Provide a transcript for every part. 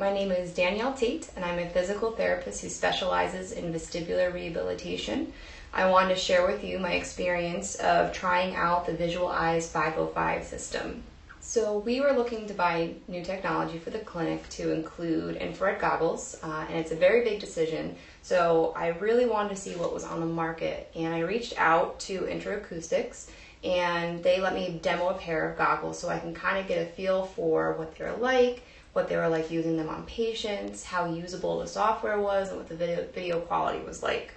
My name is Danielle Tate, and I'm a physical therapist who specializes in vestibular rehabilitation. I wanted to share with you my experience of trying out the VisualEyes 505 system. So we were looking to buy new technology for the clinic to include infrared goggles, and it's a very big decision. So I really wanted to see what was on the market, and I reached out to Interacoustics, and they let me demo a pair of goggles so I can kind of get a feel for what they were like using them on patients, how usable the software was, and what the video quality was like.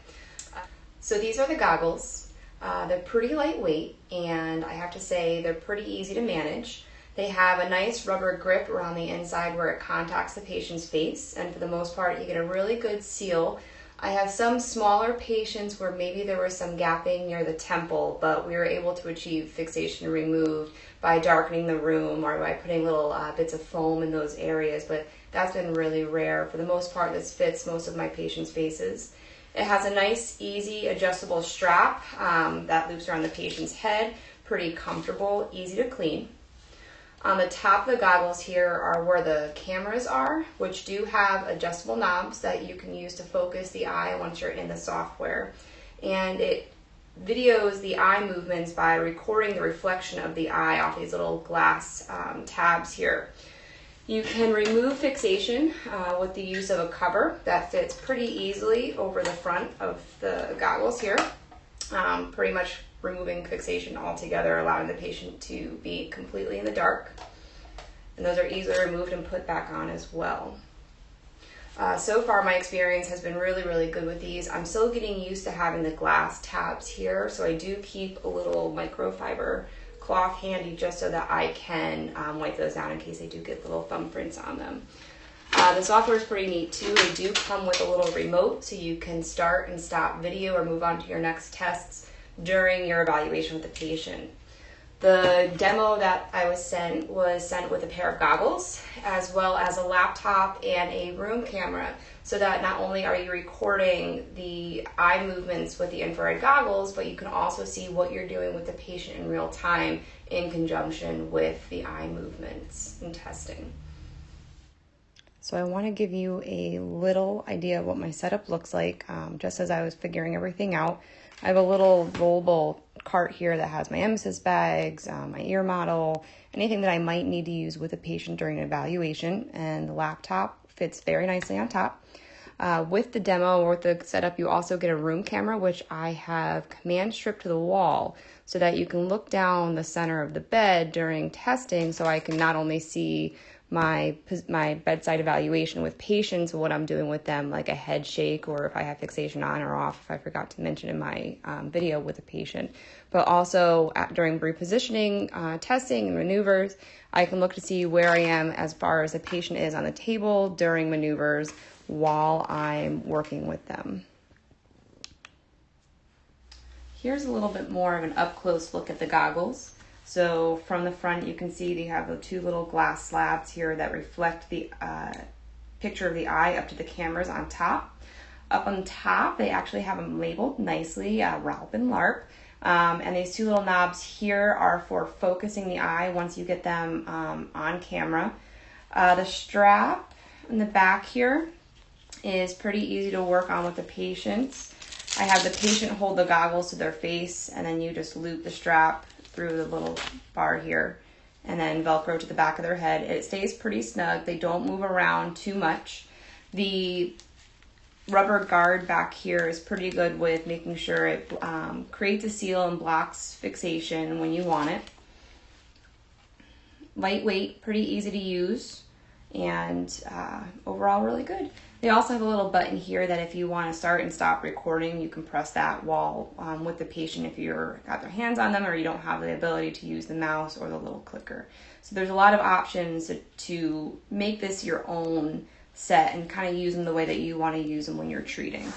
So these are the goggles. They're pretty lightweight, and I have to say they're pretty easy to manage. They have a nice rubber grip around the inside where it contacts the patient's face, and for the most part you get a really good seal. I have some smaller patients where maybe there was some gapping near the temple, but we were able to achieve fixation removed by darkening the room or by putting little bits of foam in those areas, but that's been really rare. For the most part, this fits most of my patients' faces. It has a nice, easy, adjustable strap that loops around the patient's head. Pretty comfortable, easy to clean. On the top of the goggles here are where the cameras are, which do have adjustable knobs that you can use to focus the eye once you're in the software. And it videos the eye movements by recording the reflection of the eye off these little glass tabs here. You can remove fixation with the use of a cover that fits pretty easily over the front of the goggles here, pretty much removing fixation altogether, allowing the patient to be completely in the dark. And those are easily removed and put back on as well. So far my experience has been really, really good with these. I'm still getting used to having the glass tabs here, so I do keep a little microfiber cloth handy just so that I can wipe those down in case they do get little thumbprints on them. The software is pretty neat too. They do come with a little remote so you can start and stop video or move on to your next tests during your evaluation with the patient. The demo that I was sent with a pair of goggles, as well as a laptop and a room camera, so that not only are you recording the eye movements with the infrared goggles, but you can also see what you're doing with the patient in real time in conjunction with the eye movements and testing. So I want to give you a little idea of what my setup looks like, just as I was figuring everything out. I have a little rollable cart here that has my emesis bags, my ear model, anything that I might need to use with a patient during an evaluation, and the laptop fits very nicely on top. With the demo or with the setup, you also get a room camera, which I have command stripped to the wall so that you can look down the center of the bed during testing, so I can not only see my bedside evaluation with patients, what I'm doing with them, like a head shake, or if I have fixation on or off, if I forgot to mention in my video with a patient. But also during repositioning, testing and maneuvers, I can look to see where I am as far as the patient is on the table during maneuvers while I'm working with them. Here's a little bit more of an up-close look at the goggles. So from the front, you can see they have the two little glass slabs here that reflect the picture of the eye up to the cameras on top. Up on top, they actually have them labeled nicely, RALP and LARP. And these two little knobs here are for focusing the eye once you get them on camera. The strap in the back here is pretty easy to work on with the patients. I have the patient hold the goggles to their face, and then you just loop the strap through the little bar here and then Velcro to the back of their head. It stays pretty snug. They don't move around too much. The rubber guard back here is pretty good with making sure it creates a seal and blocks fixation when you want it. Lightweight, pretty easy to use, and overall really good. They also have a little button here that if you want to start and stop recording, you can press that while with the patient if you're got their hands on them or you don't have the ability to use the mouse or the little clicker. So there's a lot of options to make this your own set and kind of use them the way that you want to use them when you're treating.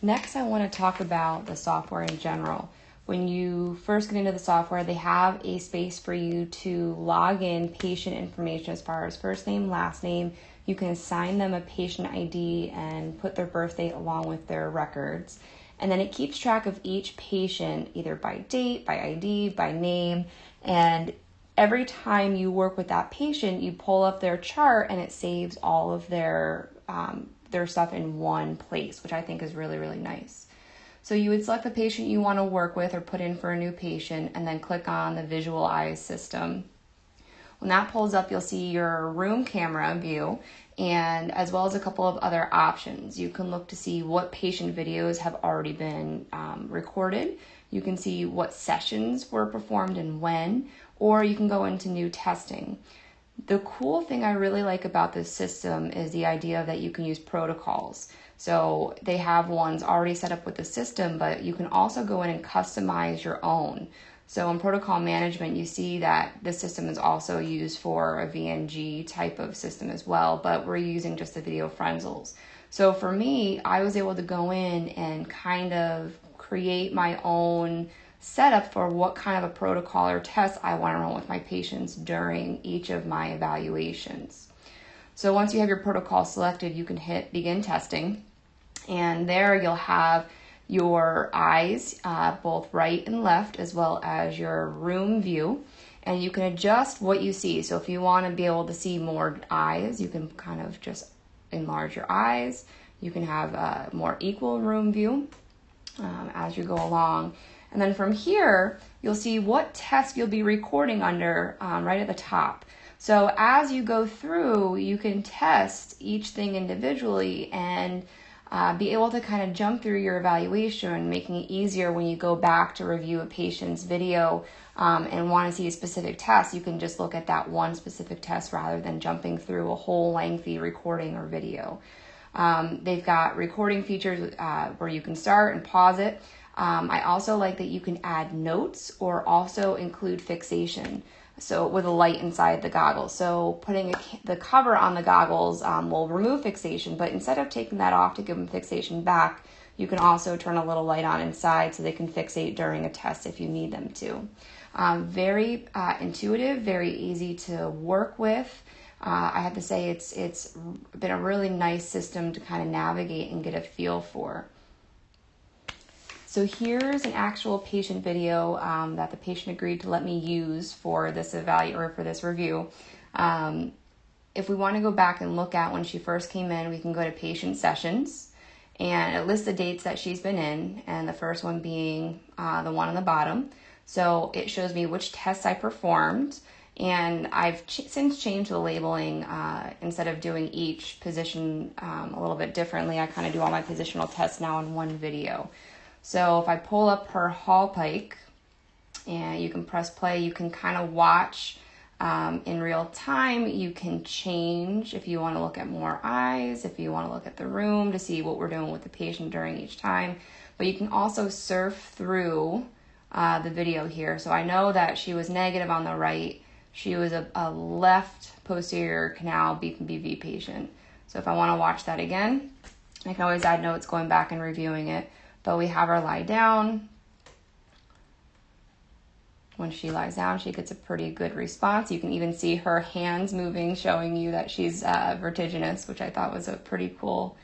Next, I want to talk about the software in general. When you first get into the software, they have a space for you to log in patient information as far as first name, last name. You can assign them a patient ID and put their birth date along with their records. And then it keeps track of each patient either by date, by ID, by name, and every time you work with that patient, you pull up their chart and it saves all of their stuff in one place, which I think is really, really nice. So you would select the patient you want to work with or put in for a new patient, and then click on the VisualEyes system. When that pulls up, you'll see your room camera view, and as well as a couple of other options. You can look to see what patient videos have already been recorded. You can see what sessions were performed and when, or you can go into new testing. The cool thing I really like about this system is the idea that you can use protocols. So they have ones already set up with the system, but you can also go in and customize your own. So in protocol management, you see that this system is also used for a VNG type of system as well, but we're using just the video frenzels. So for me, I was able to go in and kind of create my own setup for what kind of a protocol or test I want to run with my patients during each of my evaluations. So once you have your protocol selected, you can hit begin testing, and there you'll have your eyes, both right and left, as well as your room view, and you can adjust what you see. So if you want to be able to see more eyes, you can kind of just enlarge your eyes. You can have a more equal room view as you go along. And then from here, you'll see what test you'll be recording under right at the top. So as you go through, you can test each thing individually and be able to kind of jump through your evaluation, making it easier when you go back to review a patient's video and want to see a specific test. You can just look at that one specific test rather than jumping through a whole lengthy recording or video. They've got recording features where you can start and pause it. I also like that you can add notes or also include fixation. So with a light inside the goggles. So putting the cover on the goggles will remove fixation, but instead of taking that off to give them fixation back, you can also turn a little light on inside so they can fixate during a test if you need them to. Very intuitive, very easy to work with. I have to say it's been a really nice system to kind of navigate and get a feel for. So here's an actual patient video that the patient agreed to let me use for this review. If we want to go back and look at when she first came in, we can go to patient sessions, and it lists the dates that she's been in, and the first one being the one on the bottom. So it shows me which tests I performed, and I've since changed the labeling. Instead of doing each position a little bit differently, I kind of do all my positional tests now in one video. So if I pull up her Hallpike, and you can press play, you can kind of watch in real time. You can change if you want to look at more eyes, if you want to look at the room to see what we're doing with the patient during each time. But you can also surf through the video here. So I know that she was negative on the right. She was a left posterior canal BV patient. So if I want to watch that again, I can always add notes going back and reviewing it. But we have her lie down. When she lies down, she gets a pretty good response. You can even see her hands moving, showing you that she's vertiginous, which I thought was a pretty cool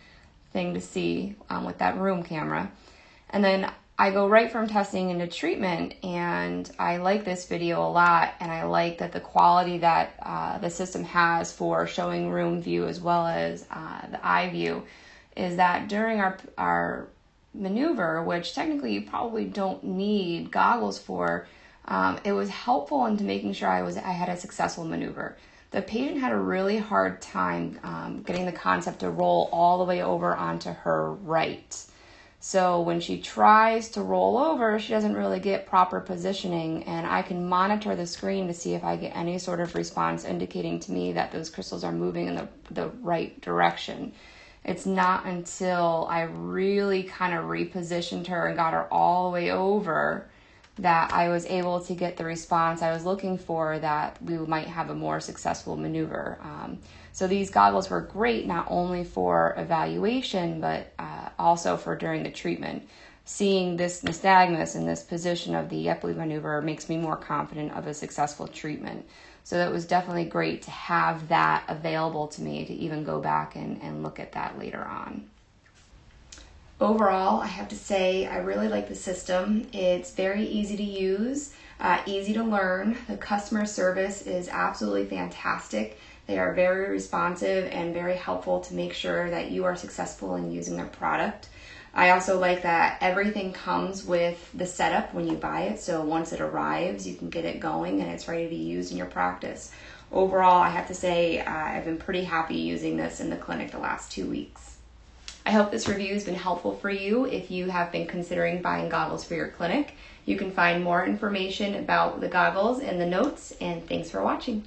thing to see with that room camera. And then I go right from testing into treatment, and I like this video a lot, and I like that the quality that the system has for showing room view as well as the eye view is that during our maneuver, which technically you probably don't need goggles for, it was helpful into making sure I had a successful maneuver. The patient had a really hard time getting the concept to roll all the way over onto her right. So when she tries to roll over, she doesn't really get proper positioning, and I can monitor the screen to see if I get any sort of response indicating to me that those crystals are moving in the right direction. It's not until I really kind of repositioned her and got her all the way over that I was able to get the response I was looking for, that we might have a more successful maneuver. So these goggles were great, not only for evaluation, but also for during the treatment. Seeing this nystagmus in this position of the Epley maneuver makes me more confident of a successful treatment. So that was definitely great to have that available to me to even go back and look at that later on. Overall, I have to say I really like the system. It's very easy to use, easy to learn. The customer service is absolutely fantastic. They are very responsive and very helpful to make sure that you are successful in using their product. I also like that everything comes with the setup when you buy it, so once it arrives, you can get it going and it's ready to use in your practice. Overall, I have to say I've been pretty happy using this in the clinic the last 2 weeks. I hope this review has been helpful for you if you have been considering buying goggles for your clinic. You can find more information about the goggles in the notes, and thanks for watching.